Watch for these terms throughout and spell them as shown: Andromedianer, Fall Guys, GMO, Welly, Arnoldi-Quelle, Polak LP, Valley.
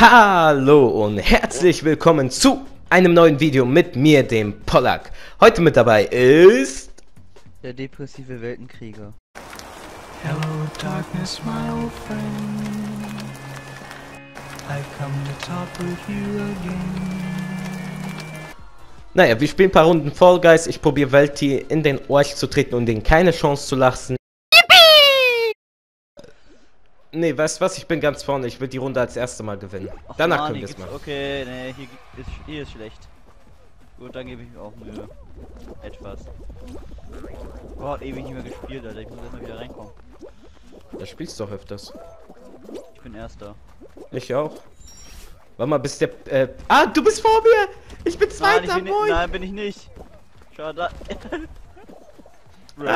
Hallo und herzlich willkommen zu einem neuen Video mit mir, dem Pollack. Heute mit dabei ist... der depressive Weltenkrieger. Hello darkness my old friend, I come to talk with you again. Naja, wir spielen ein paar Runden Fall Guys. Ich probiere Welty in den Orch zu treten und denen keine Chance zu lassen. Nee, weißt du was? Ich bin ganz vorne. Ich will die Runde als erste Mal gewinnen. Ach, danach können wir es machen. Okay, nee, hier ist schlecht. Gut, dann gebe ich mir auch Mühe. Etwas. Gott, ewig nicht mehr gespielt, Alter. Ich muss erstmal wieder reinkommen. Da spielst du doch öfters. Ich bin Erster. Ich auch. Warte mal, bis der... du bist vor mir! Ich bin Zweiter, moin! Nein, bin ich nicht. Schade. Komm her!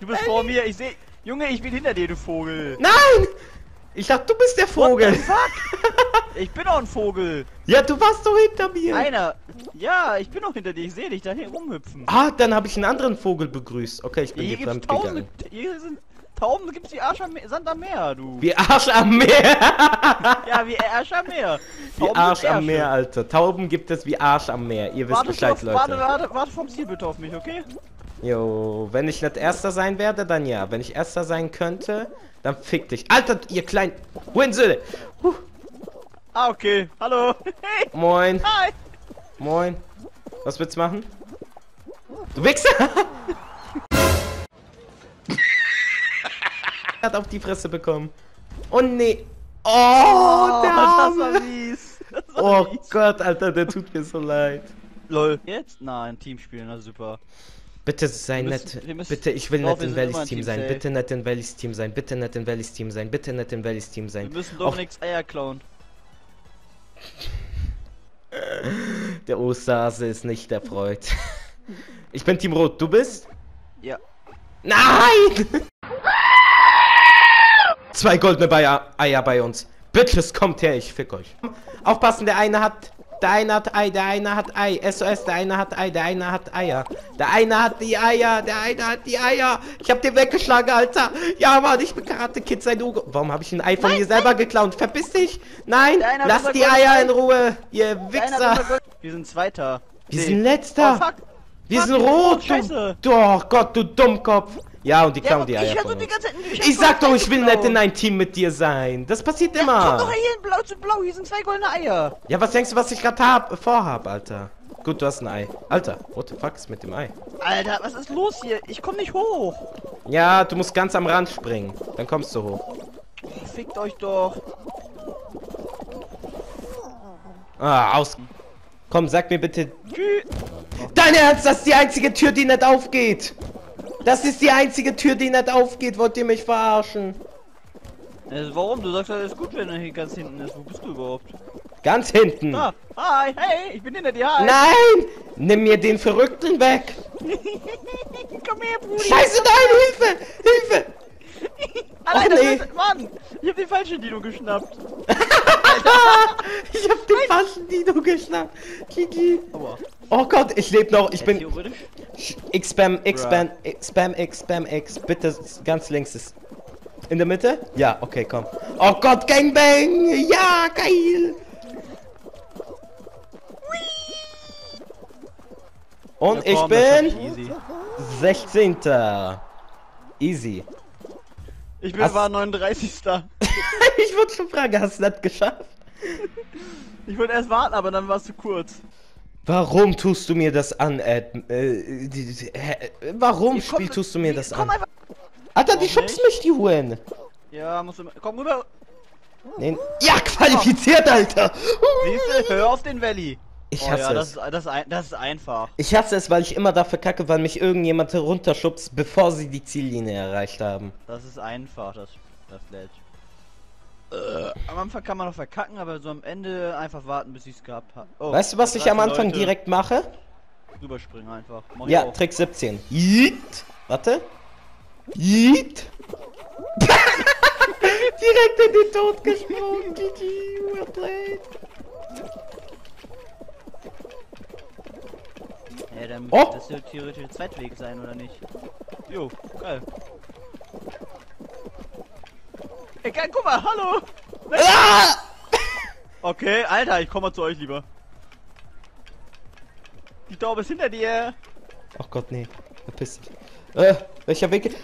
Du bist vor mir, ich sehe... Junge, ich bin hinter dir, du Vogel! Nein! Ich dachte, du bist der Vogel! What the fuck? Ich bin auch ein Vogel! Ja, du warst doch hinter mir! Einer! Ja, ich bin auch hinter dir, ich sehe dich da hier rumhüpfen. Ah, dann habe ich einen anderen Vogel begrüßt. Okay, ich bin hier fremd gegangen. Hier sind Tauben, gibt's wie Arsch am Meer, Sand am Meer, du! Wie Arsch am Meer! Ja, wie Arsch am Meer! Wie Arsch am Meer, Alter. Tauben gibt es wie Arsch am Meer. Ihr wisst Bescheid, Leute. Warte vom Ziel bitte auf mich, okay? Jo, wenn ich nicht Erster sein werde, dann ja. Wenn ich Erster sein könnte, dann fick dich. Alter, ihr kleinen Winsel! Ah, okay. Hallo. Hey. Moin. Hi. Moin. Was willst du machen? Du Wichser! Hat auf die Fresse bekommen. Oh, nee. Oh, der Arme. Das war mies. Oh Gott, Alter, der tut mir so leid. Lol. Jetzt? Nein, Team spielen, na super. Bitte sei nett. Bitte, ich will nicht in Wallys Team sein. Bitte nicht in Wallys Team sein. Bitte nicht in Wallys Team sein. Bitte nicht in Wallys Team sein. Wir müssen doch nichts Eier klauen. Der Osterhase ist nicht erfreut. Ich bin Team Rot, du bist? Ja. Nein! 2 goldene Eier bei uns. Bitches, kommt her, ich fick euch. Aufpassen, der eine hat Ei, der eine hat Ei. SOS, der eine hat Ei, der eine hat Eier. Der eine hat die Eier, der eine hat die Eier. Ich hab den weggeschlagen, Alter. Ja, Mann, ich bin Karate-Kid, sein Ugo. Warum hab ich ein Ei von mir selber geklaut? Verpiss dich. Nein, lass die Eier in Ruhe, ihr Wichser. Wir sind Zweiter. Wir sind Letzter. Oh, fuck. Wir sind Rot. Scheiße. Doch, Gott, du Dummkopf. Ja, und die klauen die Eier von uns. Ich sag doch, ich will nicht in ein Team mit dir sein. Das passiert immer. Komm doch hier in Blau zu Blau, hier sind 2 goldene Eier. Ja, was denkst du, was ich gerade vorhab, Alter? Gut, du hast ein Ei. Alter, what the fuck ist mit dem Ei? Alter, was ist los hier? Ich komm nicht hoch. Ja, du musst ganz am Rand springen. Dann kommst du hoch. Fickt euch doch. Ah, aus. Komm, sag mir bitte. Dein Ernst, das ist die einzige Tür, die nicht aufgeht. Das ist die einzige Tür, die nicht aufgeht. Wollt ihr mich verarschen? Warum? Du sagst, alles gut, wenn er hier ganz hinten ist. Wo bist du überhaupt? Ganz hinten. Ah, hi, hey, ich bin hinter dir. Hi. Nein! Nimm mir den Verrückten weg. Komm her, Bruder. Scheiße, nein, Hilfe! Hilfe! Alter, oh, nee. Mann, ich hab den falschen Dino geschnappt. Ich hab den falschen Dino geschnappt. Kiki. Aua. Oh Gott, ich lebe noch, ich bin... Theoretisch? X, Spam, X. Bitte, ganz links ist... In der Mitte? Ja, okay, komm. Oh Gott, Gangbang! Ja, geil! Und ja, komm, ich bin... Easy. 16. Easy. Ich bin war 39. Ich würde schon fragen, hast du das geschafft? Ich wollte erst warten, aber dann warst du kurz. Warum tust du mir das an, tust du mir das an? Alter, die schubst mich, die Huren! Ja, musst du... Komm rüber! Nee. Ja, qualifiziert, Alter! Siehst du, hör auf den Valley! Ich hasse es. Das ist einfach. Ich hasse es, weil ich immer dafür kacke, weil mich irgendjemand runterschubst, bevor sie die Ziellinie erreicht haben. Das ist einfach, das Flash. Am Anfang kann man noch verkacken, aber so am Ende einfach warten, bis ich es gehabt habe. Oh, weißt du, was ich am Anfang direkt mache? Rüberspringen einfach. Ja, Trick 17. Yeet. Warte. Yeet. Direkt in den Tod gesprungen. GG, dann oh, das wird theoretisch der zweite Weg sein, oder nicht? Jo, geil. Ey, geil, guck mal, hallo! Ah! Okay, Alter, ich komme mal zu euch lieber. Die Taube ist hinter dir! Ach Gott, nee. Verpiss dich. Welcher Weg?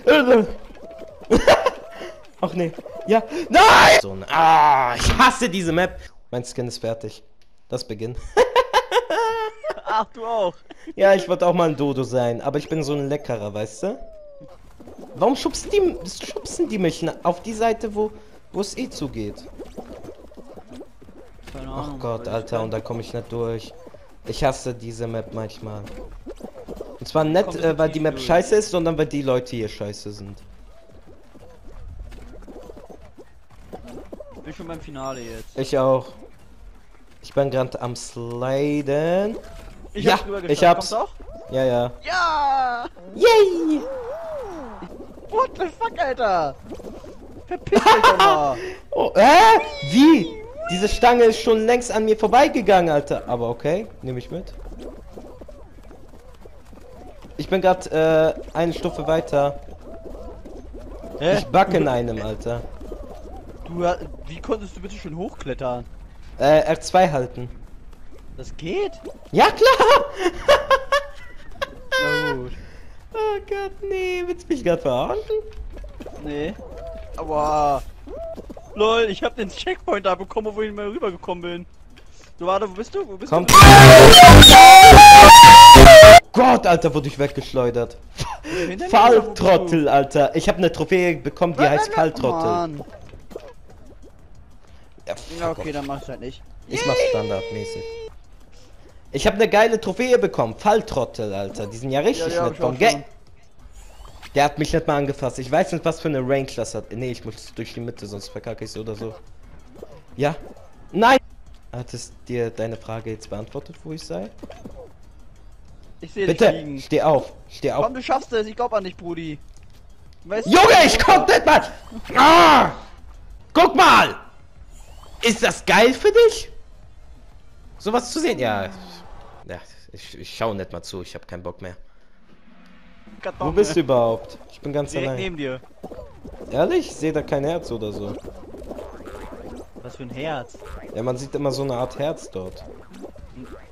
Ach nee. Ja. Nein! So, ah, ich hasse diese Map. Mein Skin ist fertig. Das Beginn. Ach, du auch. Ja, ich wollte auch mal ein Dodo sein, aber ich bin so ein Leckerer, weißt du? Warum schubsen die mich auf die Seite, wo es eh zugeht? Keine Ahnung, ach Gott, Alter, und da komme ich nicht durch. Ich hasse diese Map manchmal. Und zwar nicht, weil die Map durch scheiße ist, sondern weil die Leute hier scheiße sind. Ich bin schon beim Finale jetzt. Ich auch. Ich bin gerade am Sliden. Ich ja, hab's. Auch? Ja, ja. Ja! Yay! What the fuck, Alter? Verpiss dich doch mal. Oh, wie? Diese Stange ist schon längst an mir vorbeigegangen, Alter. Aber okay, nehme ich mit. Ich bin gerade eine Stufe weiter. Hä? Ich backe in einem, Alter. Du, wie konntest du bitte schon hochklettern? R2 halten. Das geht? Ja, klar! Na gut. Oh Gott, nee, willst du mich gerade verarschen? Nee. Aua. Lol, ich hab den Checkpoint da bekommen, wo ich mal rübergekommen bin. So, warte, wo bist du? Wo bist du? Gott, Alter, wurde ich weggeschleudert. Falltrottel, Alter. Ich hab eine Trophäe bekommen, die heißt Falltrottel. Ja, okay, dann mach's halt nicht. Ich mach's standardmäßig. Ich hab eine geile Trophäe bekommen. Falltrottel, Alter. Die sind ja richtig nett vom Game. Der hat mich nicht mal angefasst. Ich weiß nicht, was für eine Range das hat. Nee, ich muss durch die Mitte, sonst verkacke ich so oder so. Ja. Nein! Hattest dir deine Frage jetzt beantwortet, wo ich sei? Ich sehe dich liegen. Steh auf. Steh auf. Komm, du schaffst es. Ich glaub an dich, Brudi. Weißt Junge, ich komm nicht mal! Ah! Guck mal! Ist das geil für dich? Sowas zu sehen? Ja. Ja, ich schau nicht mal zu, ich hab keinen Bock mehr. Wo bist du überhaupt? Ich bin ganz allein. Direkt neben dir. Ehrlich? Ich seh da kein Herz oder so. Was für ein Herz? Ja, man sieht immer so eine Art Herz dort.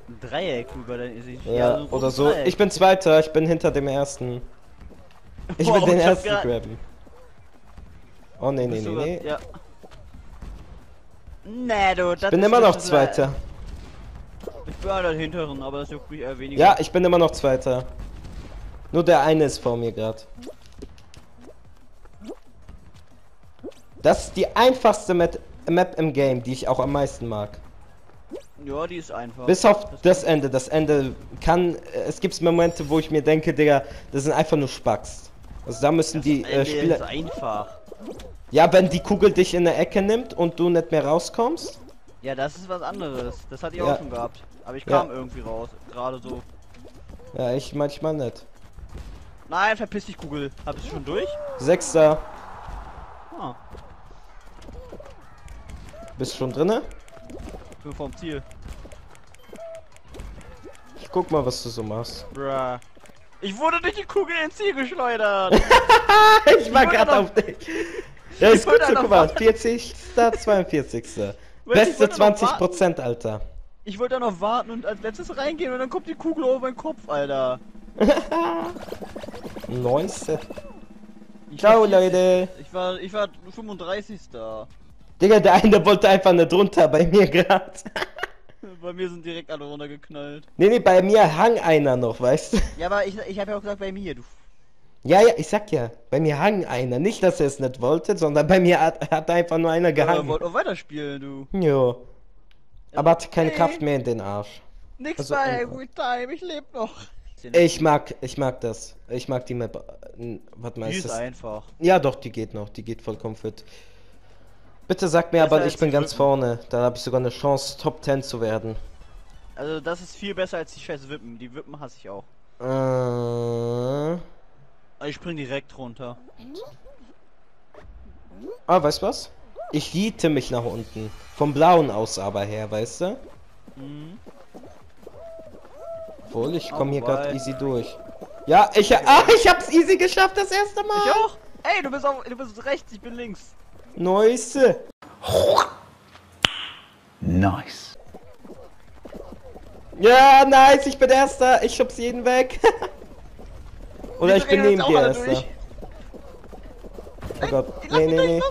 Ein Dreieck über der. Ja, so oder so. Dreieck. Ich bin Zweiter, ich bin hinter dem Ersten. Ich will den Ersten grabben. Oh, nee, nee, nee, nee. Ja. Nee, du, ich bin immer noch Zweiter. Ich bin halt hinteren, aber das juckt mich eher weniger. Ja, ich bin immer noch Zweiter. Nur der eine ist vor mir gerade. Das ist die einfachste Map im Game, die ich auch am meisten mag. Ja, die ist einfach. Bis auf das Ende. Das Ende kann... Es gibt Momente, wo ich mir denke, Digga, das sind einfach nur Spacks. Also da müssen die Spieler... Das ist einfach. Ja, wenn die Kugel dich in der Ecke nimmt und du nicht mehr rauskommst? Ja, das ist was anderes. Das hatte ich auch schon gehabt. Aber ich kam irgendwie raus. Gerade so. Ja, ich manchmal nicht. Nein, verpiss dich, Kugel. Hab ich schon durch? Sechster. Ah. Bist schon drinne? Ich bin vorm Ziel. Ich guck mal, was du so machst. Bruh. Ich wurde durch die Kugel ins Ziel geschleudert. Ich war gerade auf dich. Ja, ist gut so gemacht. 40. 42. Beste 20%, Alter. Ich wollte da noch warten und als letztes reingehen und dann kommt die Kugel über meinen Kopf, Alter. 19. Ciao, Leute. Ich war 35. Digga, der eine wollte einfach nicht runter bei mir gerade. Bei mir sind direkt alle runtergeknallt. Nee, nee, bei mir hang einer noch, weißt du? Ja, aber ich hab ja auch gesagt, bei mir, du. Ja, ja, ich sag ja, bei mir hang einer. Nicht, dass er es nicht wollte, sondern bei mir hat einfach nur einer gehangen. Aber er wollte auch weiterspielen, du. Jo. Aber hatte keine Kraft mehr in den Arsch. Nix also, bei der Good Time, ich leb noch. Ich mag das. Ich mag die Map. Was meinst du? Die ist einfach. Ja, doch, die geht noch. Die geht vollkommen fit. Bitte sag mir aber, ich bin ganz vorne. Da habe ich sogar eine Chance, Top 10 zu werden. Also, das ist viel besser als die scheiß Wippen. Die Wippen hasse ich auch. Ich spring direkt runter. Ah, weißt du was? Ich hiete mich nach unten. Vom blauen aus aber her, weißt du? Mhm. Obwohl, ich komme hier gerade easy durch. Ja, ich hab's easy geschafft das erste Mal. Ich auch. Ey, du bist rechts, ich bin links. Neueste. Nice. Ja, nice, ich bin Erster. Ich schub's jeden weg. Oder ich bin neben dir Erster. Oh Gott. Nee, nee, nee.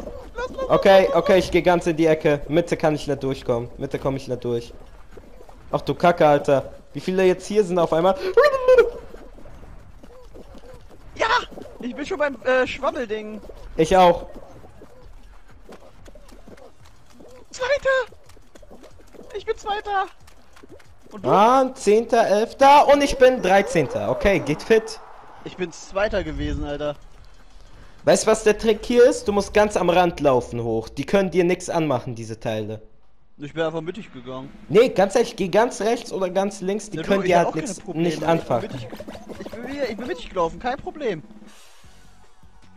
Okay, okay, ich gehe ganz in die Ecke. Mitte kann ich nicht durchkommen. Mitte komme ich nicht durch. Ach du Kacke, Alter. Wie viele jetzt hier sind auf einmal? Ja! Ich bin schon beim Schwammelding. Ich auch. Zweiter! Ich bin Zweiter! Und du? Ah, 10., 11. und ich bin 13. Okay, geht fit. Ich bin Zweiter gewesen, Alter. Weißt du, was der Trick hier ist? Du musst ganz am Rand laufen hoch. Die können dir nichts anmachen, diese Teile. Ich bin einfach mittig gegangen. Nee, ganz ehrlich, geh ganz rechts oder ganz links. Die können dir halt nichts anfangen. Ich bin mittig gelaufen, kein Problem.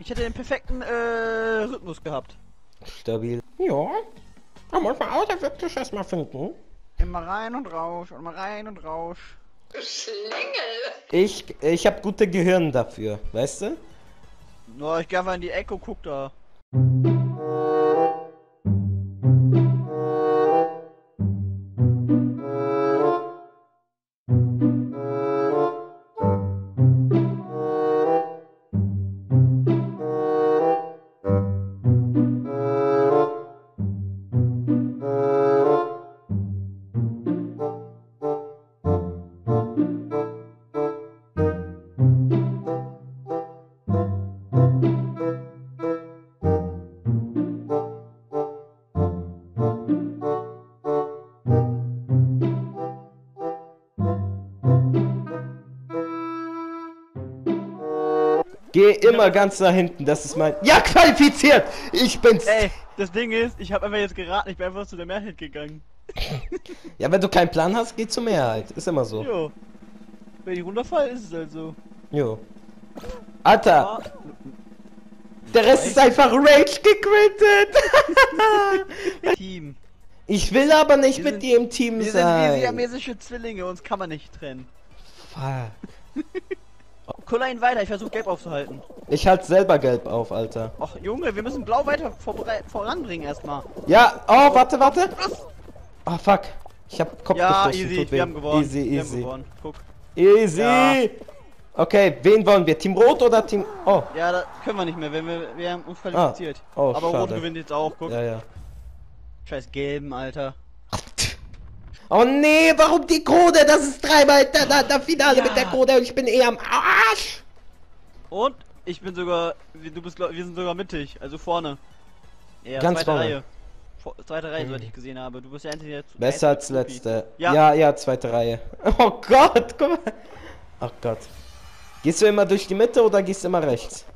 Ich hätte den perfekten Rhythmus gehabt. Stabil. Ja. Da muss man auch der Wirklich erstmal finden. Immer rein und rausch und mal rein und rausch. Schlingel! Ich hab gute Gehirn dafür, weißt du? Na, no, ich geh einfach in die Ecke und guck da. Geh immer ganz nach hinten, das ist mein... Ja, qualifiziert! Ich bin's! Ey, das Ding ist, ich hab einfach jetzt geraten, ich bin einfach zu der Mehrheit gegangen. Ja, wenn du keinen Plan hast, geh zur Mehrheit. Ist immer so. Jo. Wenn ich runterfall, ist es halt so. Jo. Alter! Der Rest ist einfach Rage gequittet! Team. Ich will aber nicht mit dir im Team sein. Wir sind siamesische Zwillinge, uns kann man nicht trennen. Fuck. Colin weiter, ich versuche gelb aufzuhalten. Ich halte selber gelb auf, Alter. Ach Junge, wir müssen blau weiter voranbringen erstmal. Ja, oh, warte, warte. Ah, oh, fuck. Ich hab Kopf gestoßen. Ja, easy, wir haben gewonnen. Easy, easy. Wir haben gewonnen. Guck. Easy. Ja. Okay, wen wollen wir? Team Rot oder Team... Oh. Ja, das können wir nicht mehr, wenn wir haben uns qualifiziert. Ah. Oh, aber schade. Rot gewinnt jetzt auch, guck. Ja, ja. Scheiß Gelben, Alter. Oh nee, warum die Krone? Das ist dreimal der Finale mit der Krone und ich bin eh am Arsch. Und ich bin sogar, wir sind sogar mittig, also vorne. Ja, ganz vorne. Reihe. Zweite Reihe, soweit ich gesehen habe. Du bist ja endlich jetzt. Besser als letzte. Ja. ja, zweite Reihe. Oh Gott, guck mal. Oh Gott. Gehst du immer durch die Mitte oder gehst du immer rechts?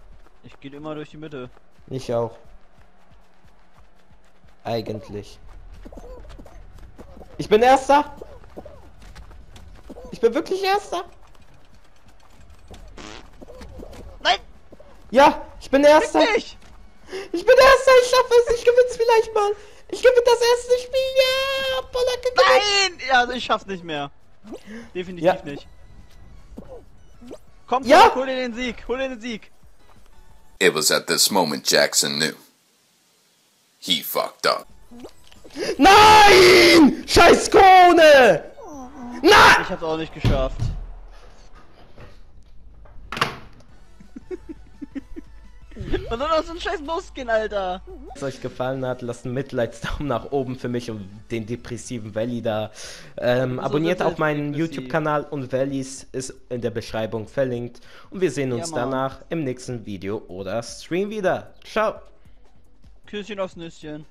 Ich gehe immer durch die Mitte. Ich auch. Eigentlich. Ich bin Erster! Ich bin wirklich Erster! Nein! Ja! Ich bin Erster! Ich bin Erster! Ich schaffe es! Ich gewinn's vielleicht mal! Ich gewinne das erste Spiel! Ja! Pollack gewinnt! Nein! Ja, also ich schaff's nicht mehr! Definitiv nicht! Komm, hol dir den Sieg! Hol dir den Sieg! It was at this moment Jackson knew. He fucked up. Nein! Scheiß Krone! Nein! Ich hab's auch nicht geschafft. Was soll das so ein scheiß Muskeln, Alter? Wenn es euch gefallen hat, lasst einen Mitleidsdaumen nach oben für mich und den depressiven Welly da. Abonniert auch meinen YouTube-Kanal und Wellys ist in der Beschreibung verlinkt. Und wir sehen uns danach im nächsten Video oder Stream wieder. Ciao! Küsschen aufs Nüsschen.